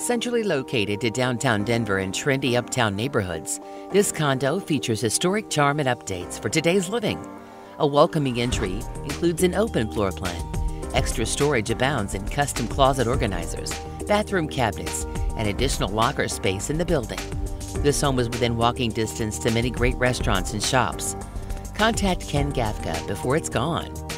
Centrally located to downtown Denver and trendy uptown neighborhoods, this condo features historic charm and updates for today's living. A welcoming entry includes an open floor plan. Extra storage abounds in custom closet organizers, bathroom cabinets, and additional locker space in the building. This home is within walking distance to many great restaurants and shops. Contact Ken Gaffga before it's gone.